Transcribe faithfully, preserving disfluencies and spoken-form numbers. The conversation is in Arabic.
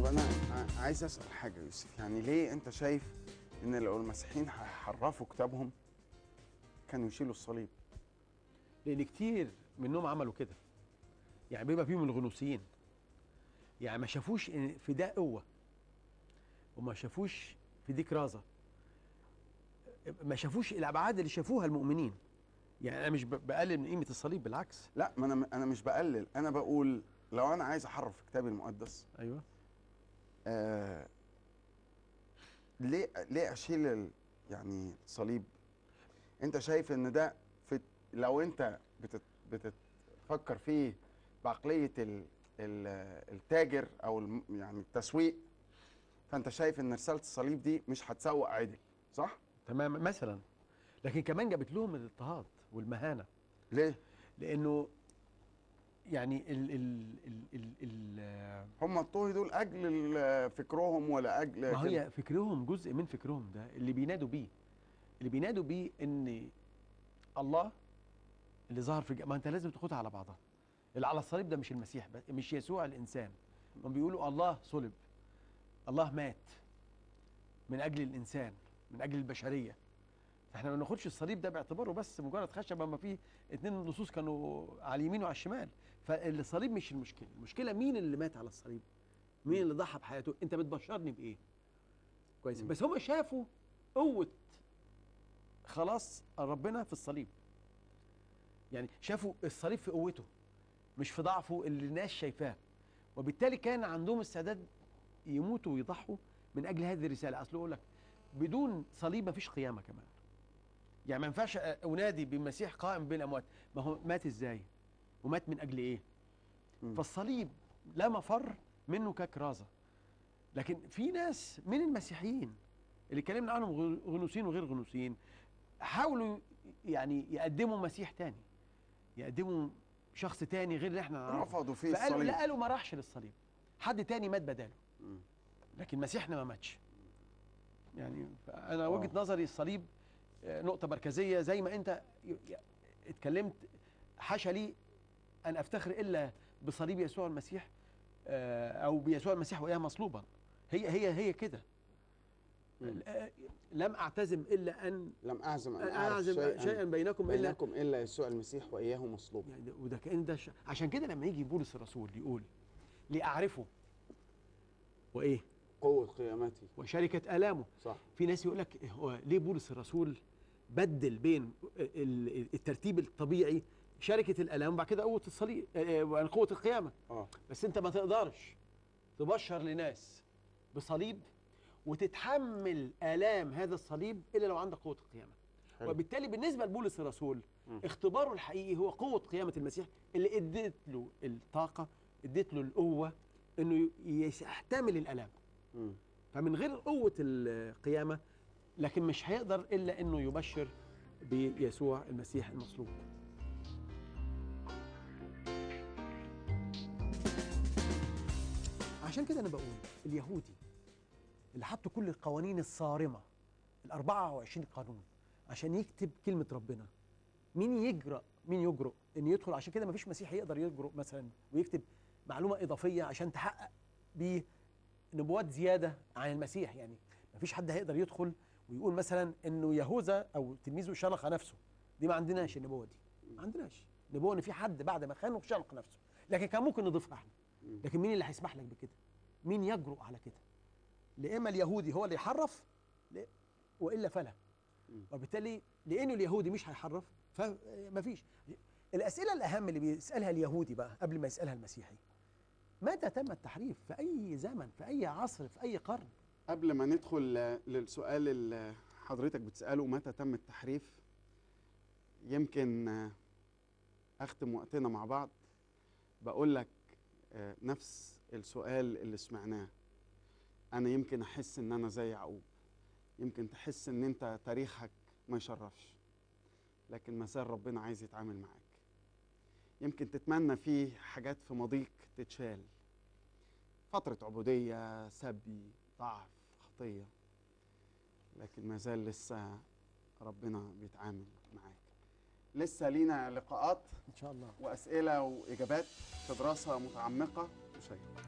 طب انا عايز اسال حاجه يوسف، يعني ليه انت شايف ان لو المسيحيين حرفوا كتابهم كانوا يشيلوا الصليب؟ لان كتير منهم عملوا كده، يعني بيبقى فيهم الغنوصيين، يعني ما شافوش ان في ده قوه، وما شافوش في دي كرازه، ما شافوش الابعاد اللي شافوها المؤمنين. يعني انا مش بقلل من قيمه الصليب، بالعكس. لا، ما انا انا مش بقلل، انا بقول لو انا عايز احرف كتابي المقدس، ايوه، آه ليه ليه اشيل يعني صليب؟ انت شايف ان ده في لو انت بتت بتفكر فيه بعقليه ال ال التاجر او يعني التسويق، فانت شايف ان رساله الصليب دي مش هتسوق عدل، صح؟ تمام مثلا. لكن كمان جابت لهم الاضطهاد والمهانه. ليه؟ لانه يعني ال ال ال ال ال هم اضطهدوا لاجل فكرهم ولا اجل ما هي كده. فكرهم، جزء من فكرهم ده اللي بينادوا بيه، اللي بينادوا بيه ان الله اللي ظهر في، ما انت لازم تاخدها على بعضها. اللي على الصليب ده مش المسيح، مش يسوع الانسان. هم بيقولوا الله صلب، الله مات من اجل الانسان، من اجل البشريه، فاحنا ما ناخدش الصليب ده باعتباره بس مجرد خشبه، اما فيه اتنين لصوص كانوا على اليمين وعلى الشمال. فالصليب مش المشكله، المشكله مين اللي مات على الصليب؟ مين اللي ضحى بحياته؟ انت بتبشرني بايه؟ كويس. بس هم شافوا قوه خلاص ربنا في الصليب، يعني شافوا الصليب في قوته مش في ضعفه اللي الناس شايفاه، وبالتالي كان عندهم استعداد يموتوا ويضحوا من اجل هذه الرساله. اصل اقول لك بدون صليب مفيش قيامه كمان، يعني ما ينفعش انادي بمسيح قائم بين الاموات. ما هو مات ازاي؟ ومات من اجل ايه؟ م. فالصليب لا مفر منه ككرازه. لكن في ناس من المسيحيين اللي اتكلمنا عنهم، غنوصيين وغير غنوصيين، حاولوا يعني يقدموا مسيح تاني، يقدموا شخص تاني غير اللي احنا نعرفه. رفضوا فيه الصليب، لا، قالوا ما راحش للصليب، حد تاني مات بداله، لكن مسيحنا ما ماتش. يعني انا وجهه نظري الصليب نقطة مركزية، زي ما أنت اتكلمت، حاشا لي أن أفتخر إلا بصليب يسوع المسيح أو بيسوع المسيح وإياه مصلوبا. هي هي هي كده. لم أعتزم إلا أن لم أعزم أن أعزم شيئاً, شيئا بينكم, بينكم إلا, إلا يسوع المسيح وإياه مصلوبا. يعني وده كأن ده ش... عشان كده لما يجي بولس الرسول يقول لأعرفه وإيه؟ قوة قيامته وشركة آلامه. صح. في ناس يقول لك ليه بولس الرسول بدل بين الترتيب الطبيعي شركة الآلام وبعد كده قوة الصليب، قوة القيامة. آه. بس أنت ما تقدرش تبشر لناس بصليب وتتحمل آلام هذا الصليب إلا لو عندك قوة القيامة. حلو. وبالتالي بالنسبة لبولس الرسول م. اختباره الحقيقي هو قوة قيامة المسيح اللي اديت له الطاقة، اديت له القوة إنه يستحمل الآلام. مم. فمن غير قوة القيامة لكن مش هيقدر إلا إنه يبشر بيسوع المسيح المصلوب. عشان كده أنا بقول اليهودي اللي حطوا كل القوانين الصارمة ال أربعة وعشرين قانون عشان يكتب كلمة ربنا، مين يجرأ مين يجرؤ إن يدخل؟ عشان كده مفيش مسيحي يقدر يجرؤ مثلا ويكتب معلومة إضافية عشان تحقق بيه نبوات زيادة عن المسيح. يعني مفيش حد هيقدر يدخل ويقول مثلا انه يهوذا او تلميذه شنق نفسه، دي ما عندناش النبوة دي، ما عندناش نبوة ان في حد بعد ما خانه شنق نفسه، لكن كان ممكن نضيفها احنا. لكن مين اللي هيسمح لك بكده؟ مين يجرؤ على كده؟ لا اما اليهودي هو اللي يحرف والا فلا. وبالتالي لانه اليهودي مش هيحرف فمفيش. الاسئلة الاهم اللي بيسألها اليهودي بقى قبل ما يسألها المسيحي، متى تم التحريف؟ في أي زمن؟ في أي عصر؟ في أي قرن؟ قبل ما ندخل للسؤال اللي حضرتك بتسأله متى تم التحريف، يمكن أختم وقتنا مع بعض بقول لك نفس السؤال اللي سمعناه. أنا يمكن أحس إن أنا زي يعقوب، يمكن تحس إن أنت تاريخك ما يشرفش، لكن ما زال ربنا عايز يتعامل معاك. يمكن تتمنى فيه حاجات في ماضيك تتشال، فترة عبودية، سبي، ضعف، خطية، لكن ما زال لسه ربنا بيتعامل معاك. لسه لينا لقاءات إن شاء الله وأسئلة وإجابات في دراسة متعمقة وشيقة.